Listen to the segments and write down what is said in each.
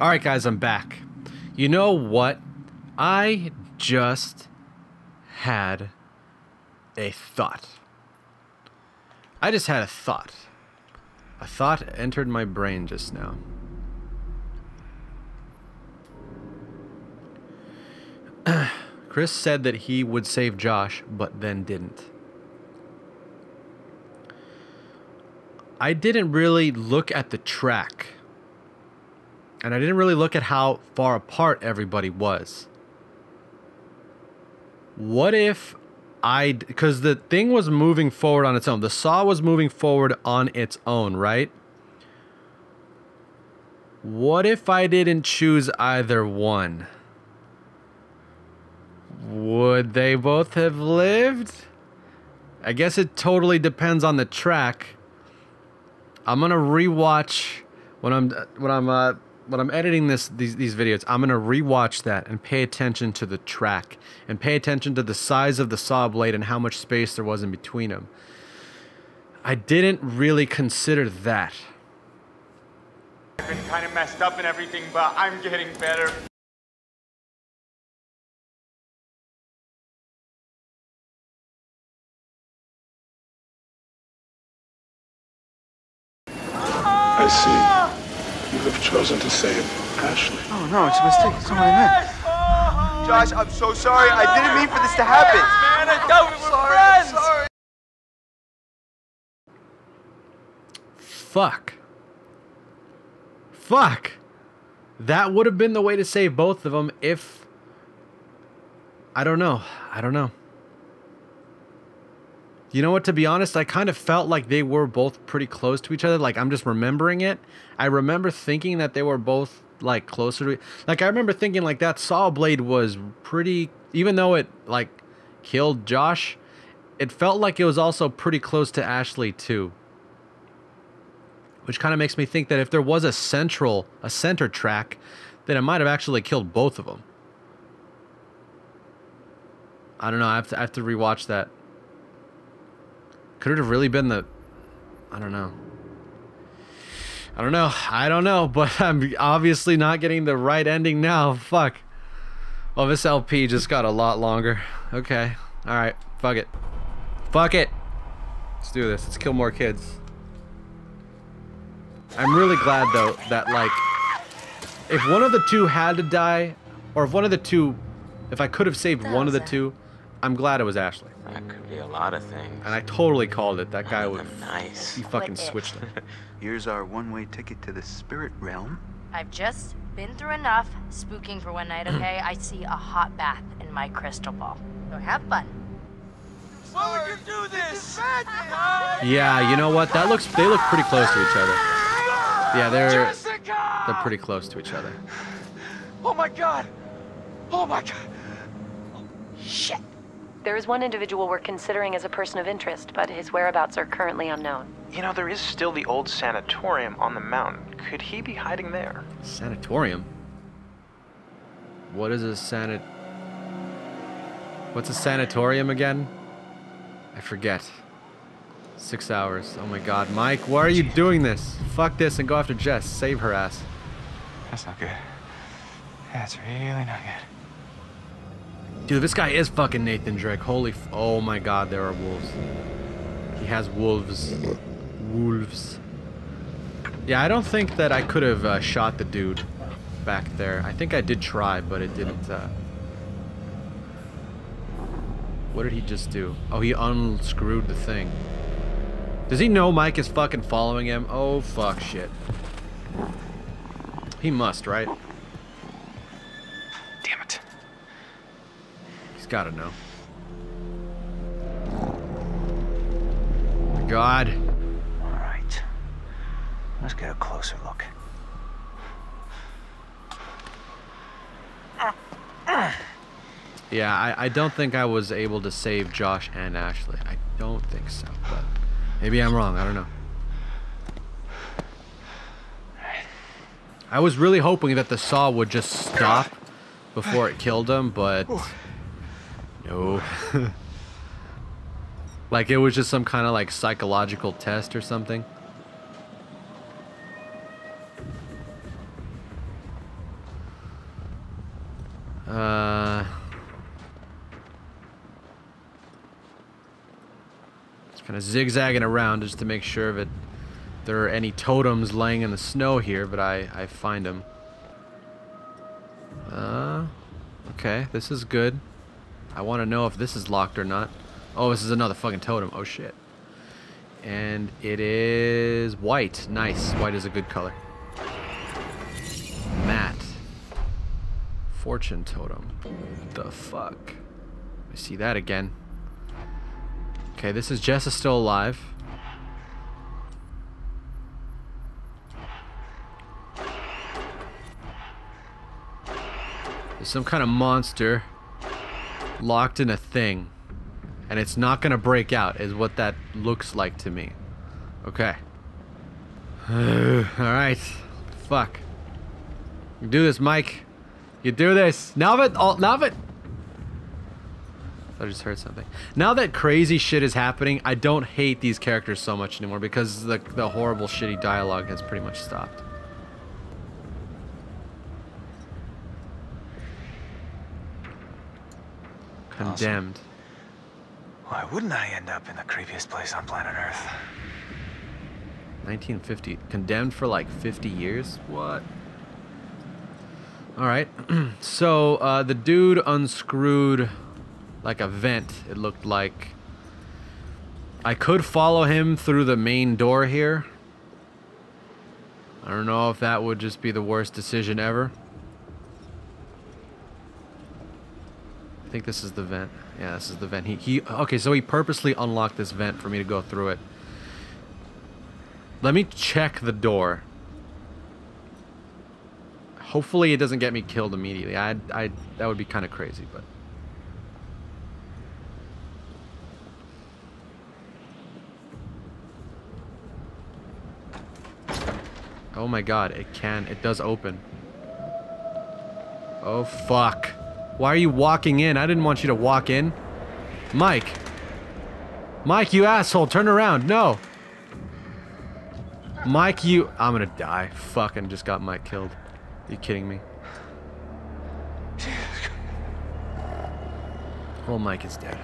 Alright guys, I'm back. You know what? I just had a thought. I just had a thought. A thought entered my brain just now. Chris said that he would save Josh, but then didn't. I didn't really look at the track. And I didn't really look at how far apart everybody was. What if I... Because the thing was moving forward on its own. The saw was moving forward on its own, right? What if I didn't choose either one? Would they both have lived? I guess it totally depends on the track. I'm gonna rewatch when I'm editing these videos. I'm gonna rewatch that and pay attention to the track and pay attention to the size of the saw blade and how much space there was in between them. I didn't really consider that. I've been kind of messed up and everything, but I'm getting better. I see. You have chosen to save Ashley. Oh no, it's a mistake. It's not what I meant. Josh, I'm so sorry. I didn't mean for this to happen. Man, I thought we were friends. Sorry. Fuck. That would have been the way to save both of them if... I don't know. You know what, to be honest, I kind of felt like they were both pretty close to each other. Like, I'm just remembering it. I remember thinking that they were both, like, closer to... Like, I remember thinking, like, that saw blade was pretty... Even though it, like, killed Josh, it felt like it was also pretty close to Ashley, too. Which kind of makes me think that if there was a center track, then it might have actually killed both of them. I don't know. I have to rewatch that. Could it have really been the... I don't know, but I'm obviously not getting the right ending now. Fuck. Well, this LP just got a lot longer. Okay. Alright. Fuck it. Fuck it. Let's do this. Let's kill more kids. I'm really glad, though, that, like, if one of the two had to die, or if one of the two... If I could have saved one of the two, I'm glad it was Ashley. That could be a lot of things. And I totally called it. That guy was nice. He fucking switched it. Here's our one-way ticket to the spirit realm. I've just been through enough spooking for one night, okay? I see a hot bath in my crystal ball. So have fun. Why would you do this? Yeah, you know what? That looks... They look pretty close to each other. Yeah, they're pretty close to each other. Oh my god! Oh my god! Oh, shit! There is one individual we're considering as a person of interest, but his whereabouts are currently unknown. You know, there is still the old sanatorium on the mountain. Could he be hiding there? Sanatorium? What is a What's a sanatorium again? I forget. 6 hours. Oh my god. Mike, why are you doing this? Fuck this and go after Jess. Save her ass. That's not good. That's really not good. Dude, this guy is fucking Nathan Drake. Holy f... Oh my god, there are wolves. He has wolves. Wolves. Yeah, I don't think that I could have shot the dude back there. I think I did try, but it didn't... What did he just do? Oh, he unscrewed the thing. Does he know Mike is fucking following him? Oh, fuck shit. He must, right? Damn it. Gotta know. God. All right. Let's get a closer look. Yeah, I don't think I was able to save Josh and Ashley. I don't think so, but maybe I'm wrong. I don't know. I was really hoping that the saw would just stop before it killed him, but... No. Like it was just some kind of like psychological test or something. kind of zigzagging around just to make sure that there are any totems laying in the snow here, but I find them. Okay, this is good. I want to know if this is locked or not. Oh, this is another fucking totem. Oh, shit. And it is white. Nice. White is a good color. Matte. Fortune totem. What the fuck? I see that again. Okay, this is Jess is still alive. There's some kind of monster locked in a thing, and it's not gonna break out is what that looks like to me. Okay. Alright. Fuck. You do this, Mike. You do this. Now that I just heard something. Now that crazy shit is happening, I don't hate these characters so much anymore because the horrible shitty dialogue has pretty much stopped. Condemned. Awesome. Why wouldn't I end up in the creepiest place on planet Earth? 1950. Condemned for like 50 years? What? Alright. So, the dude unscrewed like a vent, it looked like. I could follow him through the main door here. I don't know if that would just be the worst decision ever. I think this is the vent. Yeah, this is the vent. He okay, so he purposely unlocked this vent for me to go through it. Let me check the door. Hopefully it doesn't get me killed immediately. That would be kind of crazy, but oh my god, it does open. Oh fuck. Why are you walking in? I didn't want you to walk in. Mike. Mike, you asshole. Turn around. No. Mike, you... I'm gonna die. Fucking just got Mike killed. Are you kidding me? Oh, Mike is dead.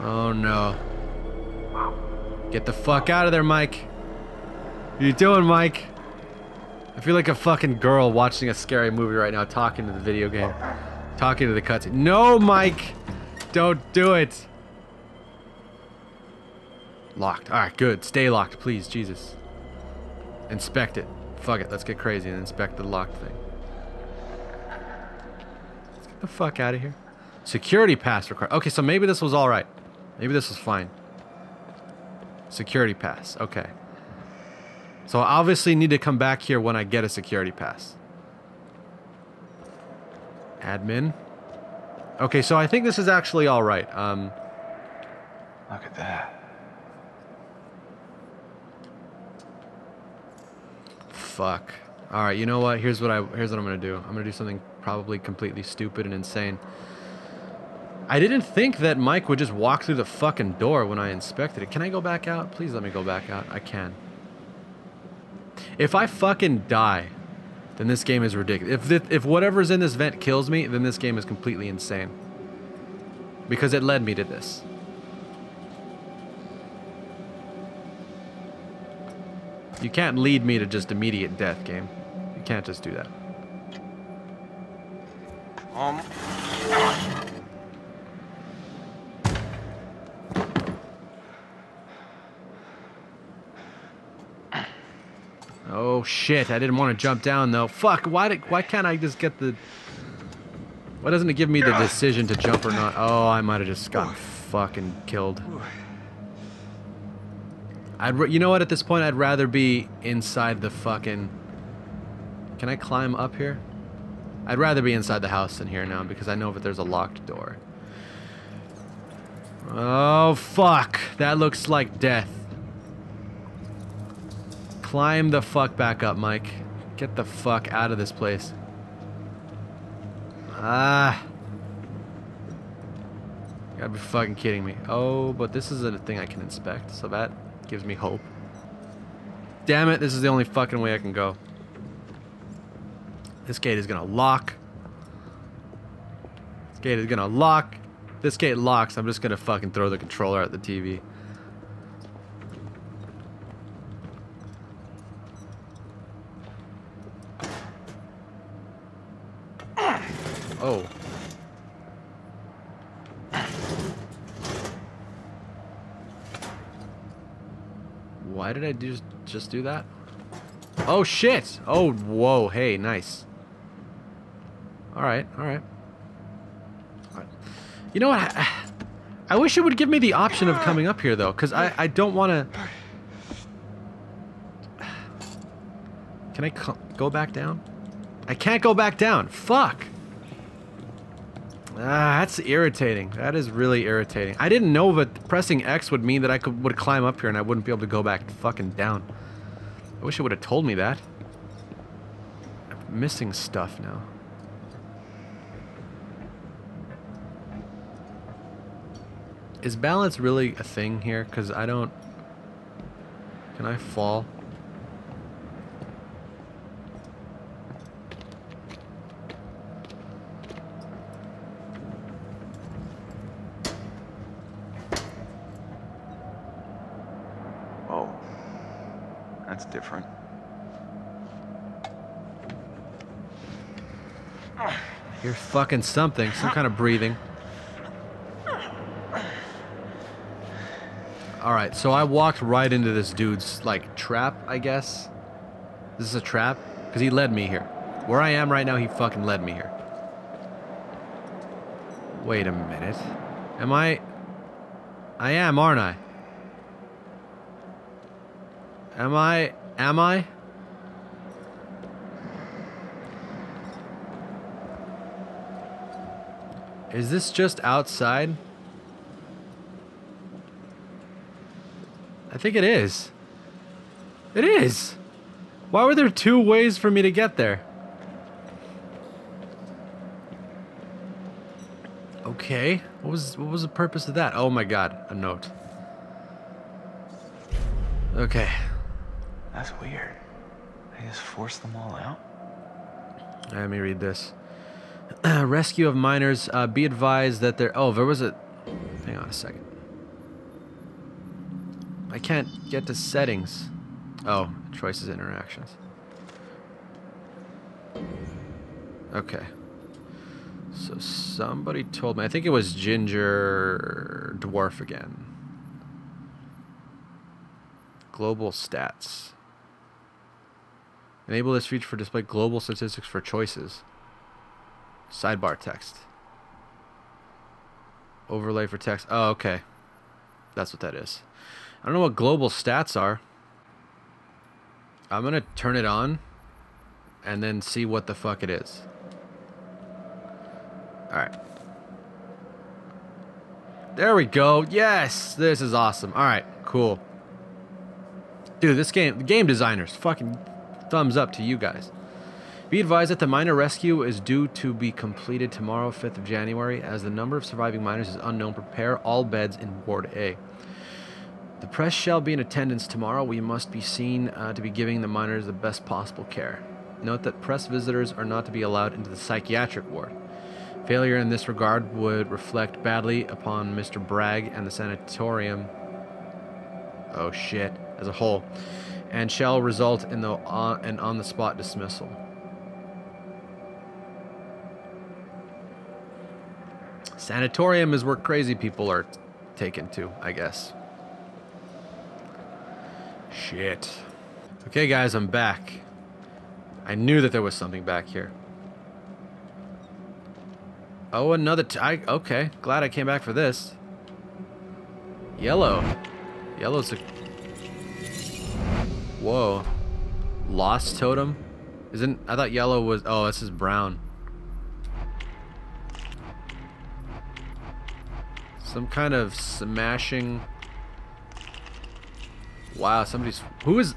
Oh, no. Get the fuck out of there, Mike. What are you doing, Mike? I feel like a fucking girl watching a scary movie right now, talking to the video game. Talking to the cutscene. No, Mike! Don't do it! Locked. Alright, good. Stay locked, please. Jesus. Inspect it. Fuck it. Let's get crazy and inspect the locked thing. Let's get the fuck out of here. Security pass required. Okay, so maybe this was alright. Maybe this was fine. Security pass. Okay. So I obviously need to come back here when I get a security pass. Admin. Okay, so I think this is actually all right. Look at that. Fuck. All right, you know what? Here's what I'm gonna do. I'm gonna do something probably completely stupid and insane. I didn't think that Mike would just walk through the fucking door when I inspected it. Can I go back out? Please let me go back out. I can. If I fucking die, then this game is ridiculous. If whatever's in this vent kills me, then this game is completely insane. Because it led me to this. You can't lead me to just immediate death, game. You can't just do that. Oh shit, I didn't want to jump down though. Fuck, why can't I just get the... Why doesn't it give me the decision to jump or not? Oh, I might have just gotten fucking killed. You know what, at this point I'd rather be inside the fucking... Can I climb up here? I'd rather be inside the house than here now because I know that there's a locked door. Oh fuck, that looks like death. Climb the fuck back up, Mike. Get the fuck out of this place. Ah. You gotta be fucking kidding me. Oh, but this is a thing I can inspect, so that gives me hope. Damn it, this is the only fucking way I can go. This gate is gonna lock. Gate is gonna lock. This gate locks. I'm just gonna fucking throw the controller at the TV. Oh. Why did I just do that? Oh shit! Oh, whoa, hey, nice. Alright, alright. You know what? I wish it would give me the option of coming up here though, because I don't want to... Can I go back down? I can't go back down! Fuck! Ah, that's irritating. That is really irritating. I didn't know that pressing X would mean that I would climb up here and I wouldn't be able to go back fucking down. I wish it would have told me that. I'm missing stuff now. Is balance really a thing here? Because I don't... Can I fall? Different. I hear fucking something, some kind of breathing. Alright, so I walked right into this dude's, like, trap, I guess. This is a trap? Because he led me here. Where I am right now, he fucking led me here. Wait a minute. Am I... I am, aren't I? Am I? Is this just outside? I think it is. It is! Why were there two ways for me to get there? Okay. What was the purpose of that? Oh my god, a note. Okay. That's weird. They just forced them all out? Let me read this. Rescue of minors. Be advised that there... Oh, there was a... Hang on a second. I can't get to settings. Oh, choices, interactions. Okay. So somebody told me... I think it was Ginger Dwarf again. Global stats. Enable this feature for display global statistics for choices. Sidebar text. Overlay for text. Oh, okay. That's what that is. I don't know what global stats are. I'm gonna turn it on and then see what the fuck it is. Alright. There we go. Yes! This is awesome. Alright, cool. Dude, this game... The game designers. Fucking... Thumbs up to you guys. Be advised that the minor rescue is due to be completed tomorrow, 5th of January. As the number of surviving minors is unknown, prepare all beds in Ward A. The press shall be in attendance tomorrow. We must be seen to be giving the minors the best possible care. Note that press visitors are not to be allowed into the psychiatric ward. Failure in this regard would reflect badly upon Mr. Bragg and the sanatorium. Oh shit. As a whole. And shall result in an on-the-spot dismissal. Sanatorium is where crazy people are taken to, I guess. Shit. Okay, guys, I'm back. I knew that there was something back here. Oh, another... okay, glad I came back for this. Yellow. Yellow's a... Whoa. Lost totem? Isn't... I thought yellow was... Oh, this is brown. Some kind of smashing... Wow, somebody's... Who is...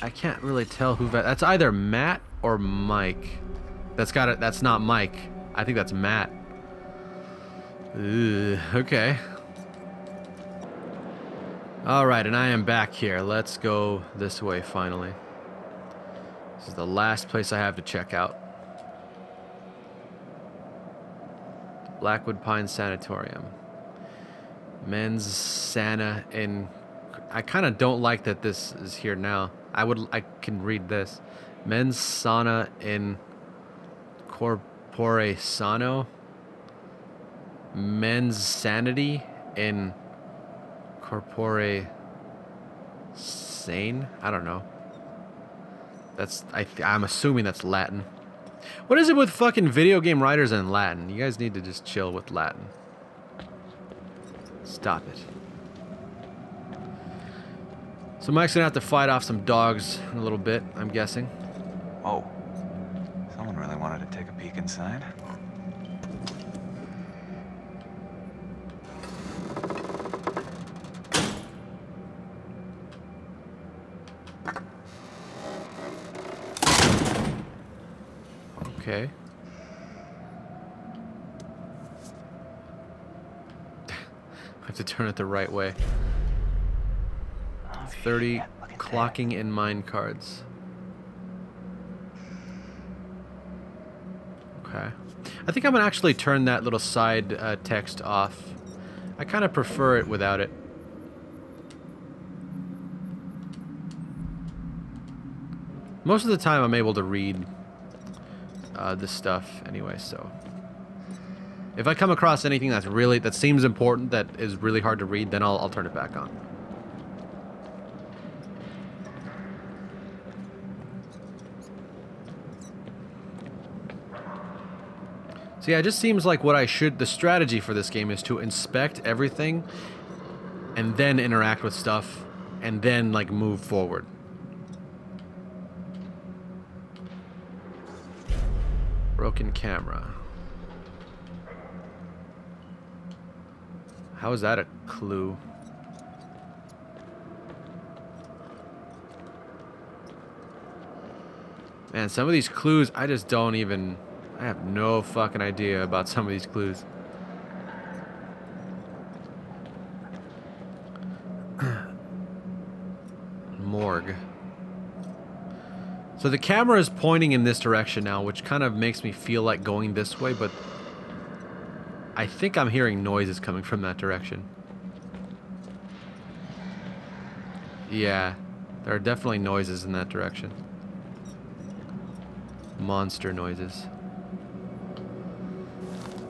I can't really tell who... That's either Matt or Mike. That's got it. That's not Mike. I think that's Matt. Okay. Alright, and I am back here. Let's go this way, finally. This is the last place I have to check out. Blackwood Pine Sanatorium. Men's Sana in... I kind of don't like that this is here now. I can read this. Men's Sana in Corpore Sano. Men's Sanity in Corpore Sane? I don't know. That's... I'm assuming that's Latin. What is it with fucking video game writers and Latin? You guys need to just chill with Latin. Stop it. So Mike's gonna have to fight off some dogs in a little bit, I'm guessing. Oh. Someone really wanted to take a peek inside. Okay. I have to turn it the right way. 30 clocking in mine cards. Okay. I think I'm gonna actually turn that little side text off. I kind of prefer it without it. Most of the time I'm able to read this stuff anyway, so if I come across anything that's really seems important that is really hard to read, then I'll turn it back on. So yeah, it just seems like what I should, the strategy for this game is to inspect everything and then interact with stuff and then like move forward. Broken camera. How is that a clue? Man, some of these clues, I just don't even... I have no fucking idea about some of these clues. Morgue. So the camera is pointing in this direction now, which kind of makes me feel like going this way, but I think I'm hearing noises coming from that direction. Yeah, there are definitely noises in that direction. Monster noises.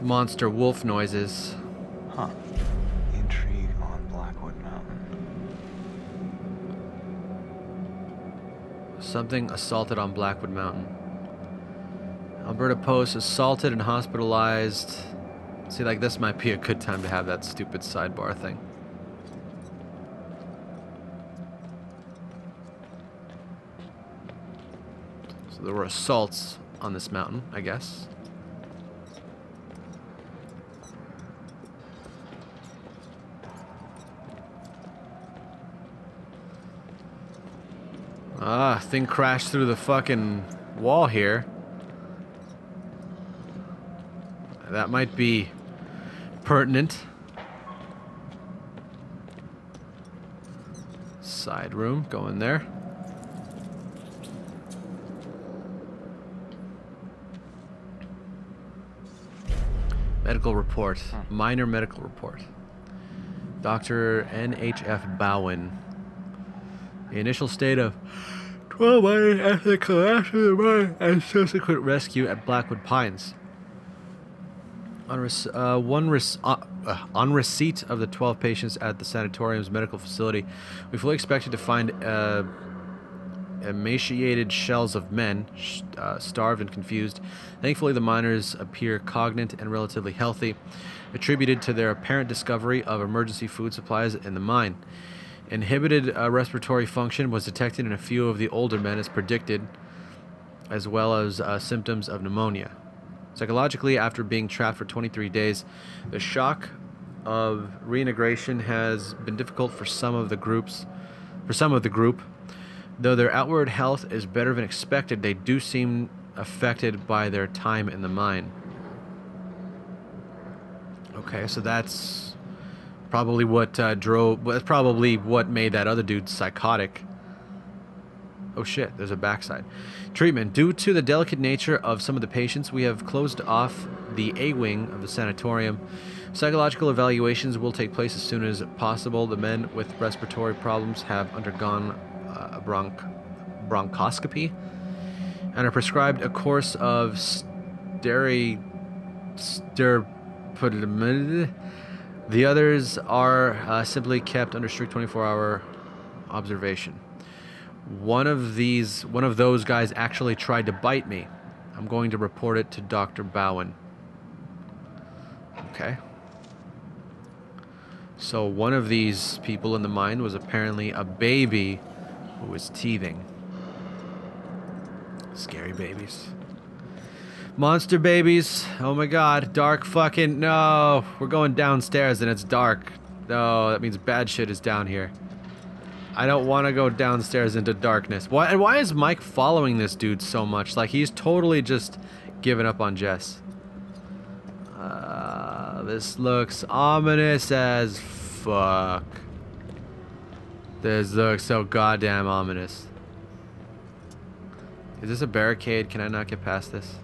Monster wolf noises. Huh. Intrigue on Blackwood Mountain. Something assaulted on Blackwood Mountain. Alberta Post assaulted and hospitalized. See, like, this might be a good time to have that stupid sidebar thing. So there were assaults on this mountain, I guess. Ah, thing crashed through the fucking wall here. That might be pertinent. Side room, go in there. Medical report, minor medical report. Dr. NHF Bowen. The initial state of... 12 hours after the collapse of the mine and subsequent rescue at Blackwood Pines. On receipt of the 12 patients at the sanatorium's medical facility, we fully expected to find emaciated shells of men, starved and confused. Thankfully, the miners appear cognate and relatively healthy, attributed to their apparent discovery of emergency food supplies in the mine. Inhibited respiratory function was detected in a few of the older men as predicted, as well as symptoms of pneumonia. Psychologically, after being trapped for 23 days, the shock of reintegration has been difficult for some of the group. Though their outward health is better than expected, they do seem affected by their time in the mine. Okay, so that's probably what made that other dude psychotic. Oh shit, there's a backside. Treatment. Due to the delicate nature of some of the patients, we have closed off the A wing of the sanatorium. Psychological evaluations will take place as soon as possible. The men with respiratory problems have undergone a bronchoscopy and are prescribed a course of steroids. The others are simply kept under strict 24-hour observation. One of those guys actually tried to bite me. I'm going to report it to Dr. Bowen. Okay. So one of these people in the mine was apparently a baby who was teething. Scary babies. Monster babies. Oh my god. Dark fucking... No. We're going downstairs and it's dark. No, that means bad shit is down here. I don't want to go downstairs into darkness. Why? And why is Mike following this dude so much? Like, he's totally just giving up on Jess. This looks ominous as fuck. This looks so goddamn ominous. Is this a barricade? Can I not get past this?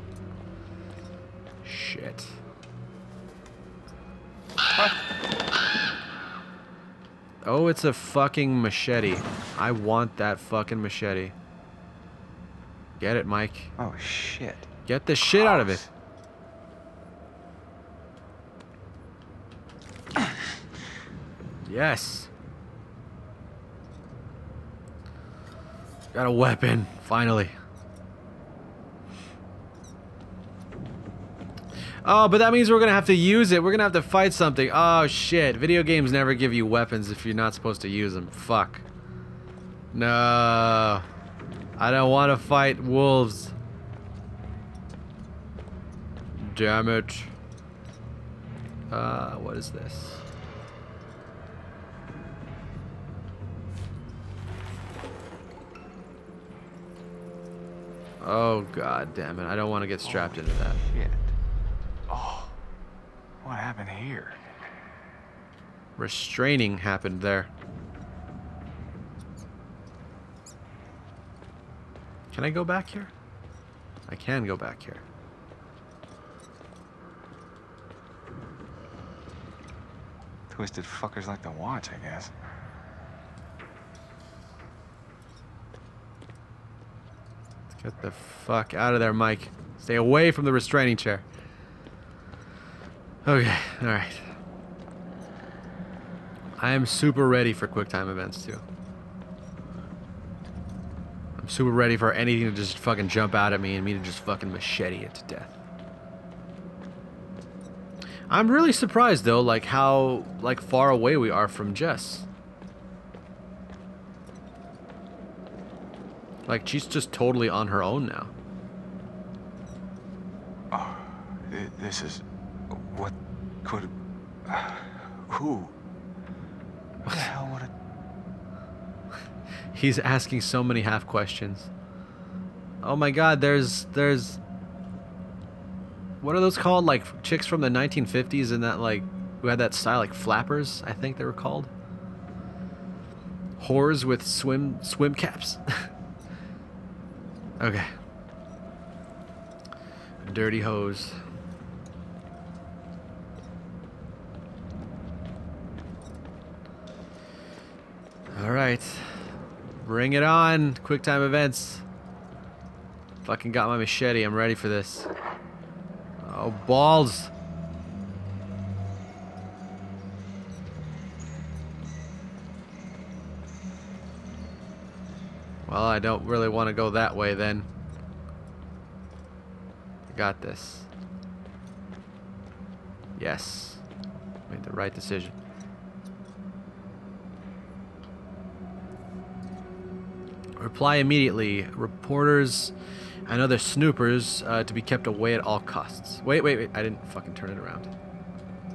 Shit. Oh, it's a fucking machete. I want that fucking machete. Get it, Mike. Oh, shit. Get the shit out of it. Yes. Got a weapon, finally. Oh, but that means we're gonna have to use it. We're gonna have to fight something. Oh, shit. Video games never give you weapons if you're not supposed to use them. Fuck. No. I don't want to fight wolves. Damn it. What is this? Oh, god damn it. I don't want to get strapped into that. Shit. Oh, what happened here? Restraining happened there. Can I go back here? I can go back here. Twisted fuckers like to watch, I guess. Get the fuck out of there, Mike. Stay away from the restraining chair. Okay, alright. I am super ready for quick time events, too. I'm super ready for anything to just fucking jump out at me and me to just fucking machete it to death. I'm really surprised, though, like how far away we are from Jess. Like, she's just totally on her own now. Oh, this is... What could... who? What the hell would it... He's asking so many half questions. Oh my god, there's... What are those called? Like, chicks from the 1950s and that, like... Who had that style, like, flappers, I think they were called. Whores with swim caps. Okay. Dirty hose. Alright. Bring it on, quick time events. Fucking got my machete, I'm ready for this. Oh, balls. Well, I don't really want to go that way then. Got this. Yes. Made the right decision. Reply immediately. Reporters and other snoopers to be kept away at all costs. Wait, wait, wait. I didn't fucking turn it around.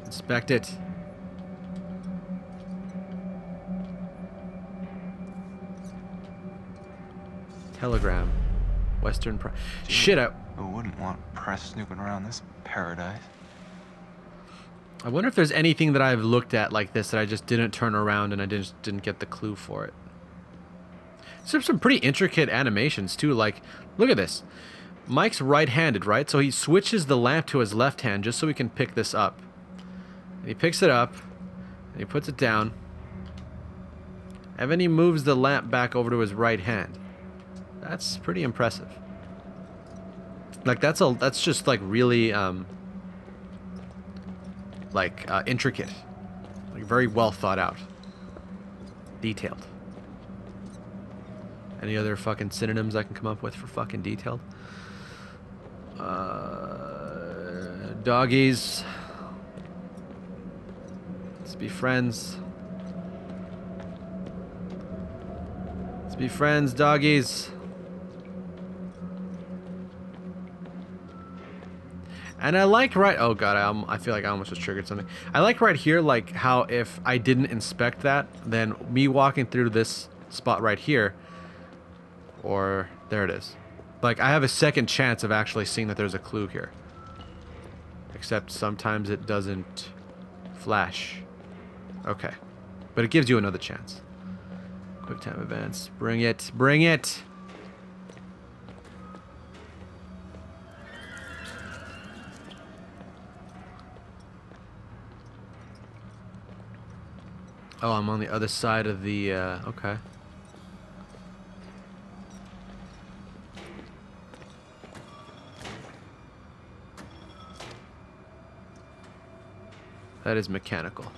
Inspect it. Telegram. Western Press. Shit up. Who wouldn't want press snooping around this paradise? I wonder if there's anything that I've looked at like this that I just didn't turn around and I didn't get the clue for it. Some pretty intricate animations too. Like, look at this. Mike's right-handed, right? So he switches the lamp to his left hand just so he can pick this up. And he picks it up, and he puts it down. And then he moves the lamp back over to his right hand. That's pretty impressive. Like, that's just like really intricate, like very well thought out, detailed. Any other fucking synonyms I can come up with for fucking detailed? Doggies. Let's be friends. Let's be friends, doggies. And I like right... Oh, God, I feel like I almost just triggered something. I like right here, like, how if I didn't inspect that, then me walking through this spot right here, or... There it is. Like, I have a second chance of actually seeing that there's a clue here. Except sometimes it doesn't flash. Okay. But it gives you another chance. Quick time events. Bring it. Bring it! Oh, I'm on the other side of the, okay. That is mechanical.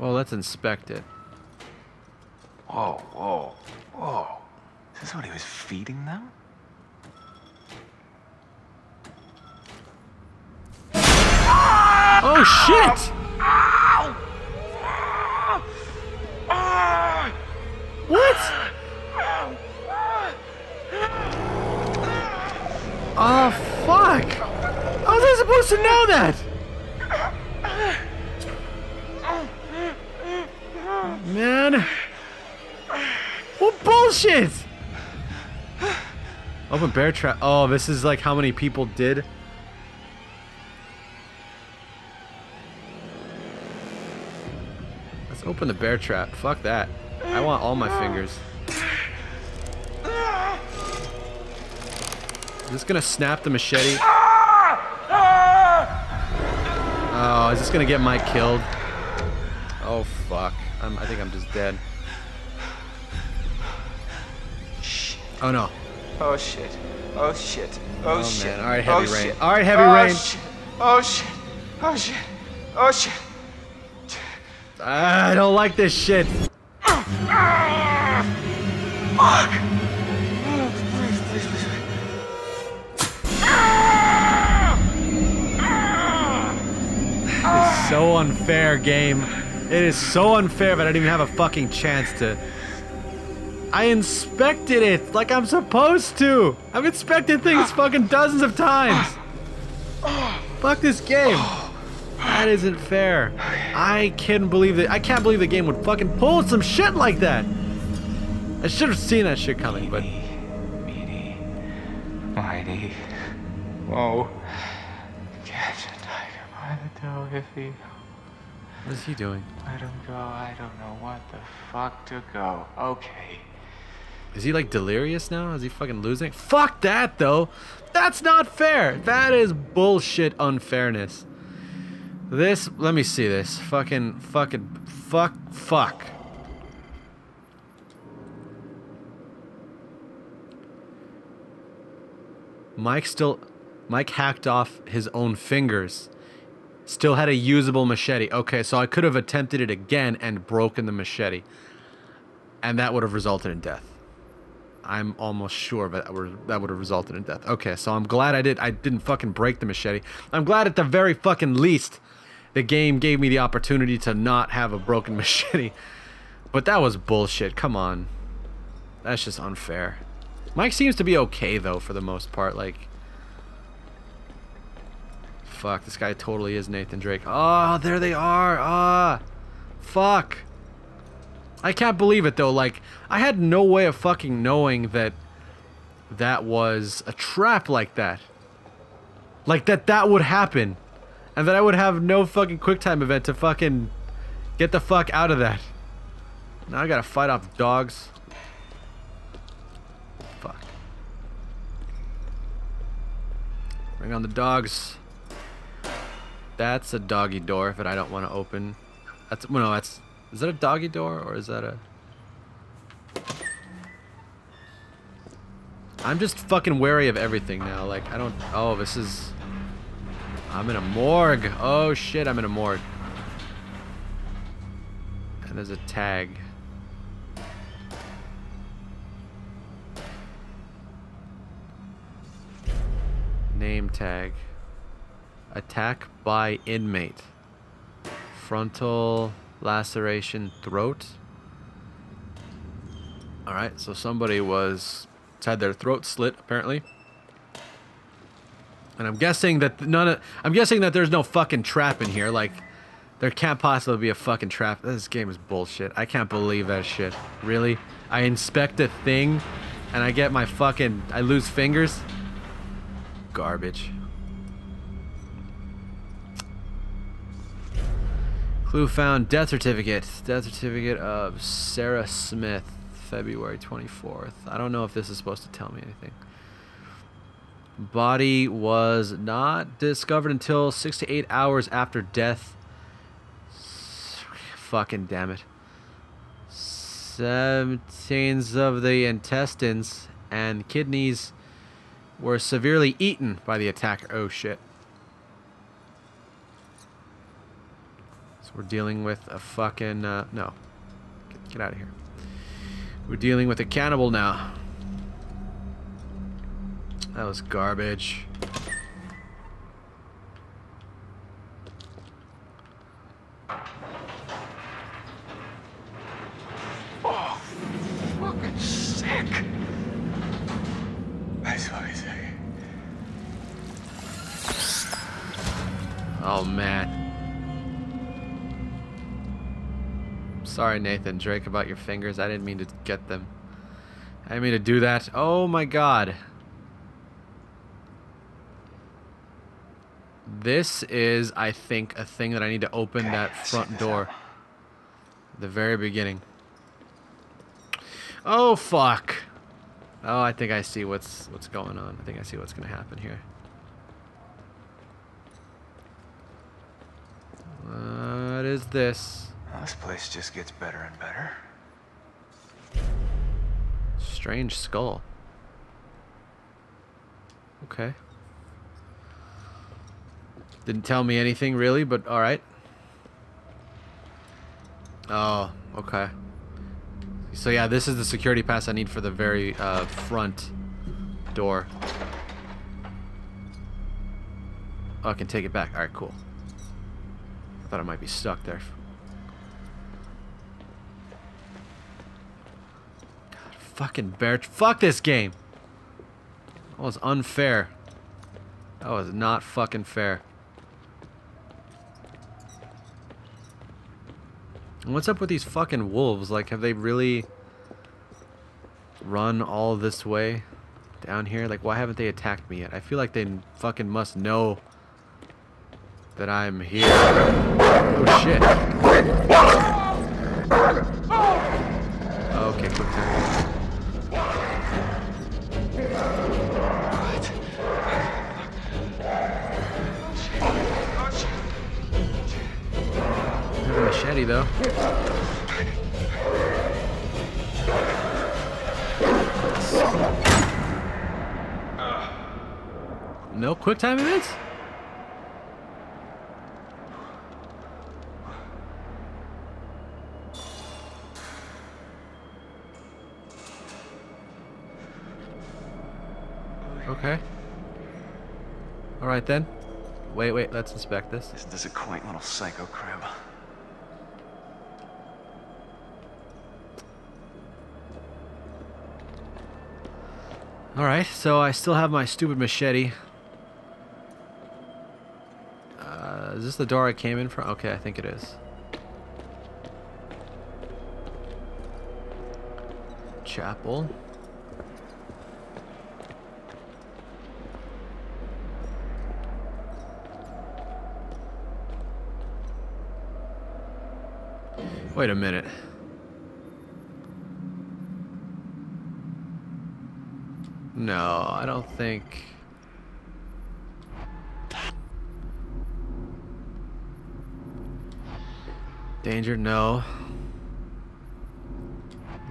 Well, let's inspect it. Whoa, whoa, whoa. Is this what he was feeding them? Oh shit! What? Oh fuck! How was I supposed to know that? Man. What bullshit! Open bear trap. Oh, this is like how many people did. Let's open the bear trap. Fuck that. I want all my fingers. Is this gonna snap the machete? Oh, is this gonna get Mike killed? Oh fuck. I think I'm just dead. Oh no. Oh shit! Oh shit! Oh, oh shit! Man. All right, heavy rain! All right, heavy rain! Shit. Oh shit! Oh shit! Oh shit! I don't like this shit. Fuck! Please, please, please. It's so unfair, game. It is so unfair, but I didn't even have a fucking chance to. I inspected it like I'm supposed to. I've inspected things fucking dozens of times. Fuck this game. That isn't fair. I can't believe that. I can't believe the game would fucking pull some shit like that. I should have seen that shit coming, but. Meaty, mighty. Whoa. Catch a tiger by the toe if he. What is he doing? I don't go. I don't know what the fuck to go. Okay. Is he like delirious now? Is he fucking losing? Fuck that though! That's not fair! That is bullshit unfairness. This, let me see this. Fuck. Mike hacked off his own fingers. Still had a usable machete. Okay, so I could have attempted it again and broken the machete. And that would have resulted in death. I'm almost sure that would have resulted in death. Okay, so I'm glad I didn't fucking break the machete. I'm glad at the very fucking least the game gave me the opportunity to not have a broken machete. But that was bullshit. Come on. That's just unfair. Mike seems to be okay though for the most part. Like, fuck, this guy totally is Nathan Drake. Oh, there they are. Ah, fuck. I can't believe it though. Like, I had no way of fucking knowing that that was a trap like that. Like, that would happen. And that I would have no fucking QuickTime event to fucking get the fuck out of that. Now I gotta fight off dogs. Fuck. Bring on the dogs. That's a doggy door that I don't want to open. That's, well, no, that's... Is that a doggy door or is that a... I'm just fucking wary of everything now. Like, I don't... Oh, this is... I'm in a morgue. Oh, shit, I'm in a morgue. And there's a tag. Name tag. Attack by inmate. Frontal laceration throat. Alright, so somebody was... had their throat slit, apparently. And I'm guessing that none of... I'm guessing that there's no fucking trap in here. Like, there can't possibly be a fucking trap. This game is bullshit. I can't believe that shit. Really? I inspect a thing, and I get my fucking... I lose fingers? Garbage. Clue found. Death certificate. Death certificate of Sarah Smith. February 24th. I don't know if this is supposed to tell me anything. Body was not discovered until 6 to 8 hours after death. Fucking damn it. 17 of the intestines and kidneys were severely eaten by the attacker. Oh shit. So we're dealing with a fucking... no. Get out of here. We're dealing with a cannibal now. That was garbage. Oh, fucking sick! That's fucking sick. Oh man. Sorry, Nathan Drake, about your fingers. I didn't mean to get them. I didn't mean to do that. Oh my god. This is, I think, a thing that I need to open that front door. The very beginning. Oh, fuck. Oh, I think I see what's going on. I think I see what's going to happen here. What is this? Well, this place just gets better and better. Strange skull. Okay. Didn't tell me anything really, but alright. Oh, okay. So yeah, this is the security pass I need for the very front door. Oh, I can take it back. Alright, cool. I thought I might be stuck there. Fucking bear. Fuck this game. That was unfair. That was not fucking fair. And what's up with these fucking wolves? Like, have they really run all this way down here? Like, why haven't they attacked me yet? I feel like they fucking must know that I'm here. Oh shit. Okay, quick time. Machete though. No quick time events? Okay. Alright then. Wait, let's inspect this. Isn't this a quaint little psycho crib? Alright, so I still have my stupid machete. Is this the door I came in from? Okay, I think it is. Chapel. Wait a minute. No, I don't think... Danger, no.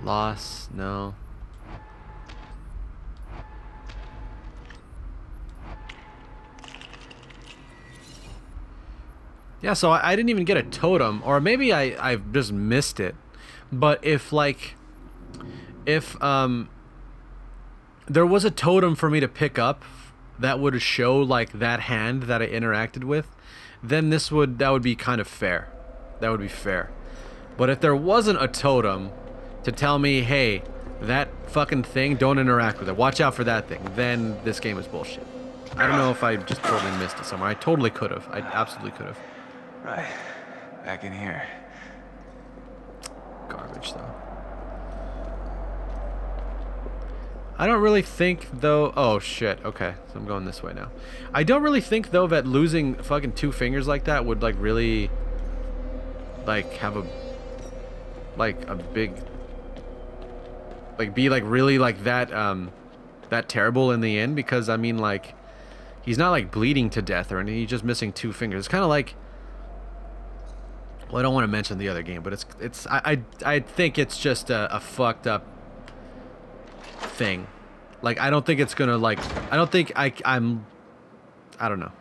Loss, no. Yeah, so I didn't even get a totem, or maybe I've just missed it. But if, like, if there was a totem for me to pick up that would show, like, that hand that I interacted with, then this would, that would be kind of fair. That would be fair. But if there wasn't a totem to tell me, hey, that fucking thing, don't interact with it, watch out for that thing, then this game is bullshit. I don't know if I just totally missed it somewhere. I totally could have. I absolutely could have. Right. Back in here. Garbage, though. I don't really think, though... Oh, shit. Okay. So I'm going this way now. I don't really think, though, that losing fucking two fingers like that would, like, really... like, have a... like, a big... like, be, like, really, like, that, that terrible in the end. Because, I mean, like... he's not, like, bleeding to death or anything. He's just missing two fingers. It's kind of like... well, I don't want to mention the other game, but it's I think it's just a fucked up thing. Like, I don't think it's gonna, like, I don't think I don't know.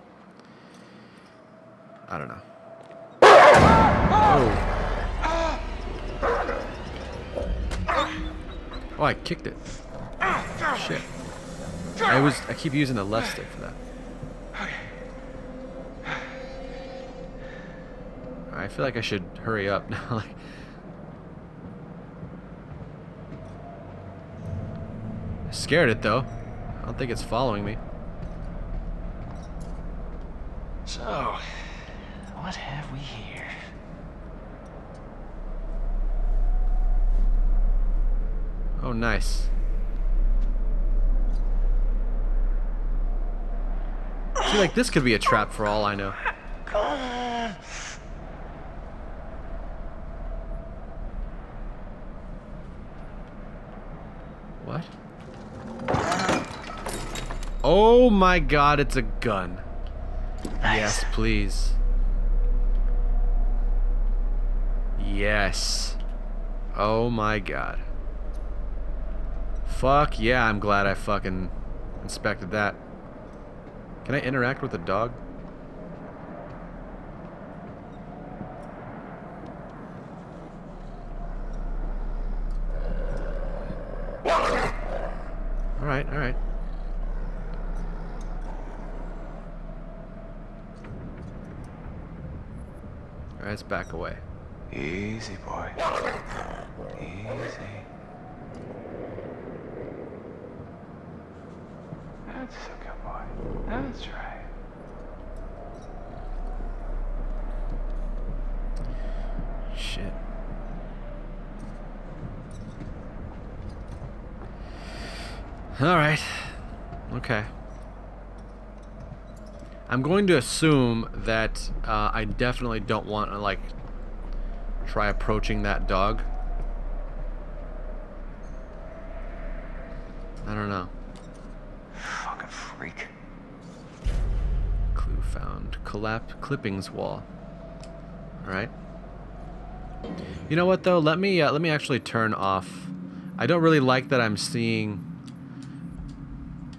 I don't know. Oh, I kicked it. Shit. I keep using the left stick for that. I feel like I should hurry up now. I scared it, though. I don't think it's following me. So, what have we here? Oh, nice. See, like, this could be a trap for all I know. What? Oh my god, it's a gun. Nice. Yes, please. Yes. Oh my god. Fuck yeah, I'm glad I fucking inspected that. Can I interact with the dog? All right. All right, let's back away. Easy, boy. Easy. That's a good boy. That's right. Shit. Alright. Okay. I'm going to assume that I definitely don't want to, like, try approaching that dog. I don't know. Fucking freak. Clue found. Collapse clippings wall. Alright. You know what, though? Let me actually turn off. I don't really like that I'm seeing...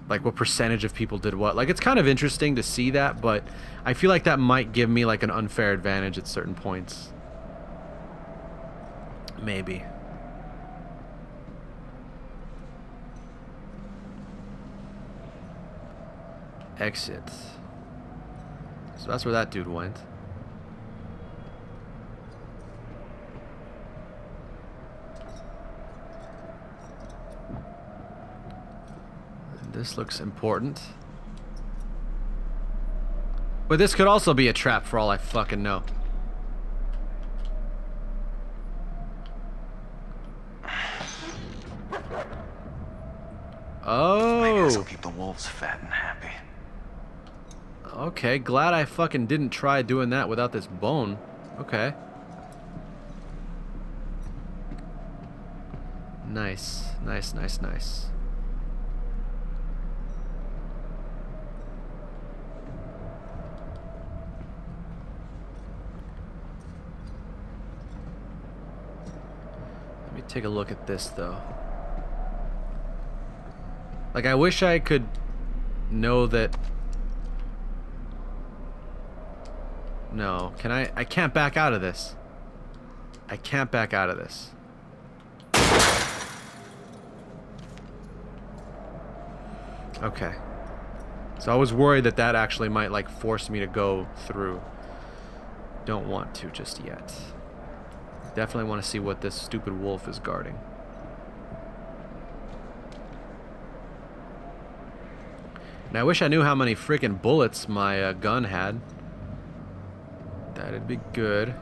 like, what percentage of people did what. Like, it's kind of interesting to see that, but I feel like that might give me, like, an unfair advantage at certain points. Maybe. Exit. So that's where that dude went. This looks important. But this could also be a trap for all I fucking know. Oh! Maybe this will keep the wolves fat and happy. Okay, glad I fucking didn't try doing that without this bone. Okay. Nice, nice, nice, nice. Let me take a look at this though. Like, I wish I could know that. No, can I can't back out of this. I can't back out of this. Okay. So I was worried that that actually might, like, force me to go through. Don't want to just yet. Definitely want to see what this stupid wolf is guarding. And I wish I knew how many freaking bullets my gun had. That'd be good.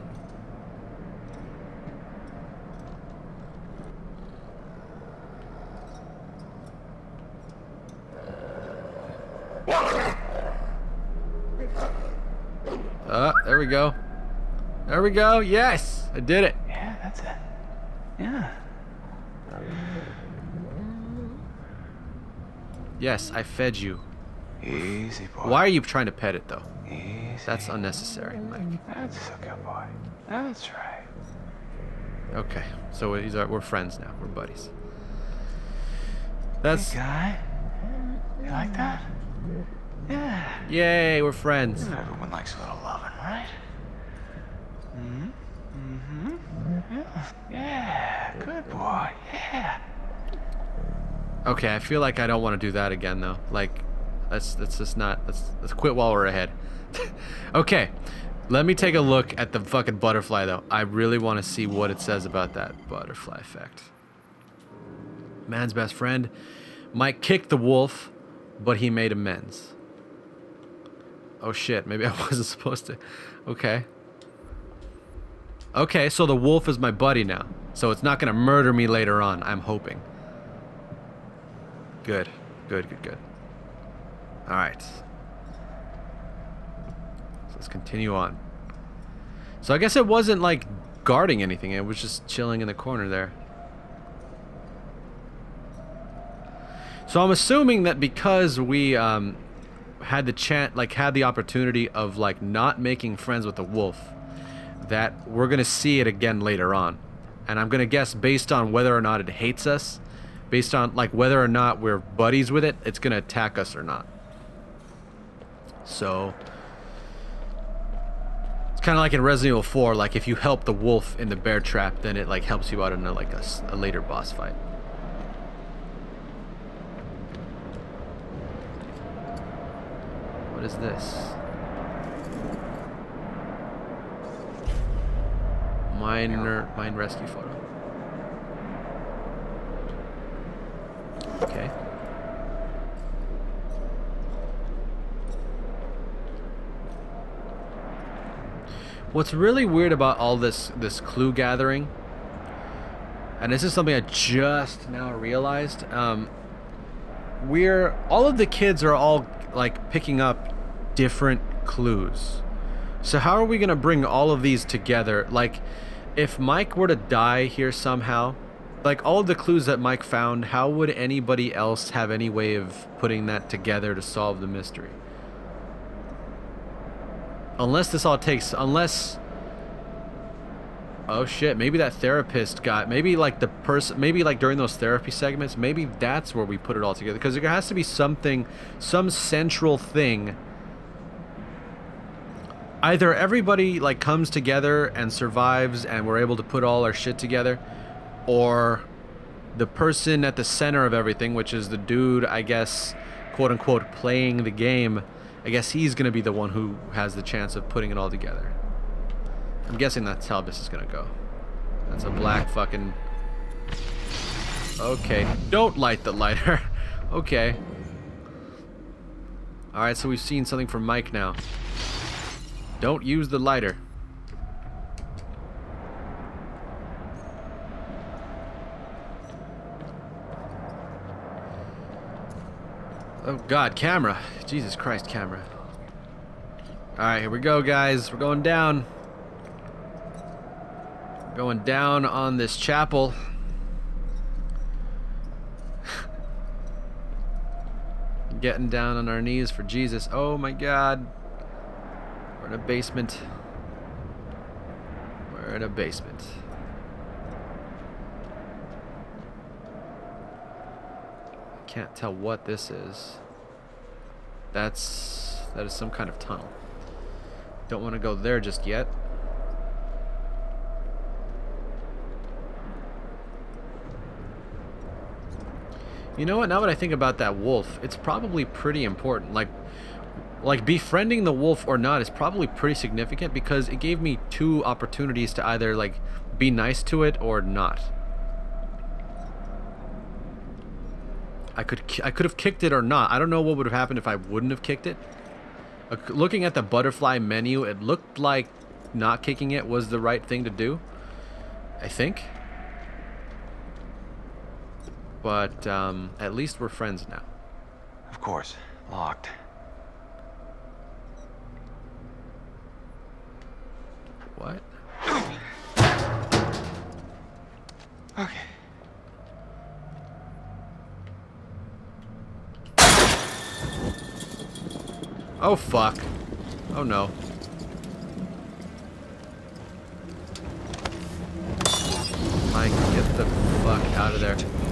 There we go. There we go. Yes, I did it. Yeah, that's it. Yeah. Yes, I fed you. Easy, boy. Why are you trying to pet it though? Easy. That's unnecessary, Mike. That's a good boy. That's right. Okay, so we're friends now. We're buddies. That's. Hey, guy. You like that? Yeah. Yay, we're friends. Everyone likes a little loving, right? Mm-hmm. Mm-hmm. Yeah. Good boy. Yeah. Okay, I feel like I don't want to do that again though. Like, that's just not. Let's quit while we're ahead. Okay, let me take a look at the fucking butterfly though. I really want to see what it says about that butterfly effect. Man's best friend. Mike kicked the wolf, but he made amends. Oh shit, maybe I wasn't supposed to. Okay. Okay, so the wolf is my buddy now. So it's not gonna murder me later on, I'm hoping. Good, good, good, good. Alright. So let's continue on. So I guess it wasn't like guarding anything, it was just chilling in the corner there. So I'm assuming that because we had the opportunity of like not making friends with the wolf, that we're gonna see it again later on, and I'm gonna guess based on whether or not it hates us, based on like whether or not we're buddies with it, it's gonna attack us or not. So it's kind of like in Resident Evil 4, like if you help the wolf in the bear trap, then it like helps you out in like a later boss fight. What is this? Mine rescue photo. Okay. What's really weird about all this clue gathering, and this is something I just now realized, all of the kids are all like picking up different clues. So how are we gonna bring all of these together? Like, if Mike were to die here somehow, like all of the clues that Mike found, how would anybody else have any way of putting that together to solve the mystery? Unless oh shit, maybe that therapist maybe like during those therapy segments, maybe that's where we put it all together, because there has to be something, some central thing. Either everybody like comes together and survives and we're able to put all our shit together, or the person at the center of everything, which is the dude, I guess, quote unquote, playing the game, I guess he's gonna be the one who has the chance of putting it all together. I'm guessing that's how this is gonna go. That's a black fucking... Okay, don't light the lighter. Okay. Alright, so we've seen something from Mike now. Don't use the lighter. Oh god, camera. Jesus Christ, camera. Alright, here we go, guys. We're going down. Going down on this chapel. getting down on our knees for Jesus. Oh my God. We're in a basement. We're in a basement. I can't tell what this is. That is some kind of tunnel. Don't want to go there just yet. You know what, now that I think about that wolf, it's probably pretty important. Like befriending the wolf or not is probably pretty significant, because it gave me two opportunities to either like be nice to it or not. I could have kicked it or not. I don't know what would have happened if I wouldn't have kicked it. Looking at the butterfly menu, it looked like not kicking it was the right thing to do, I think. But at least we're friends now. Of course, locked. What? Okay. Oh fuck. Oh no. Mike, get the fuck out of there.